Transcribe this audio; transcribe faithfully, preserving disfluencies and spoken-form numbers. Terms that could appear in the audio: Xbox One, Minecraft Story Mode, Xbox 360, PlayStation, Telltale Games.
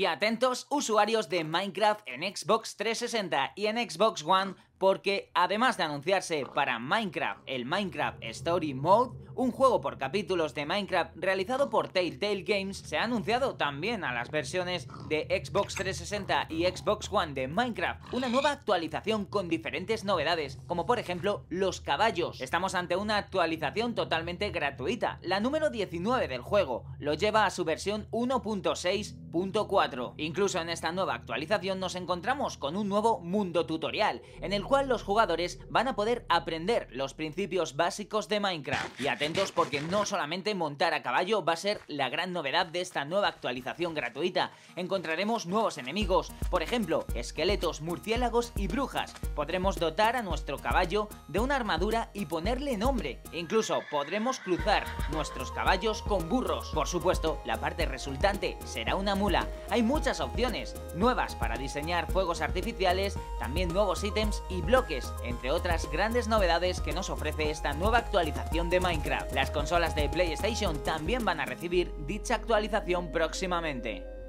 Y atentos usuarios de Minecraft en Xbox trescientos sesenta y en Xbox One, porque además de anunciarse para Minecraft el Minecraft Story Mode, un juego por capítulos de Minecraft realizado por Telltale Games, se ha anunciado también a las versiones de Xbox trescientos sesenta y Xbox One de Minecraft una nueva actualización con diferentes novedades, como por ejemplo los caballos. Estamos ante una actualización totalmente gratuita, la número diecinueve del juego, lo lleva a su versión uno punto seis punto cuatro. Incluso en esta nueva actualización nos encontramos con un nuevo mundo tutorial, en el cual los jugadores van a poder aprender los principios básicos de Minecraft. Y atentos, porque no solamente montar a caballo va a ser la gran novedad de esta nueva actualización gratuita. Encontraremos nuevos enemigos, por ejemplo, esqueletos, murciélagos y brujas. Podremos dotar a nuestro caballo de una armadura y ponerle nombre. Incluso podremos cruzar nuestros caballos con burros. Por supuesto, la parte resultante será una mula. Hay muchas opciones nuevas para diseñar fuegos artificiales, también nuevos ítems y bloques, entre otras grandes novedades que nos ofrece esta nueva actualización de Minecraft. Las consolas de PlayStation también van a recibir dicha actualización próximamente.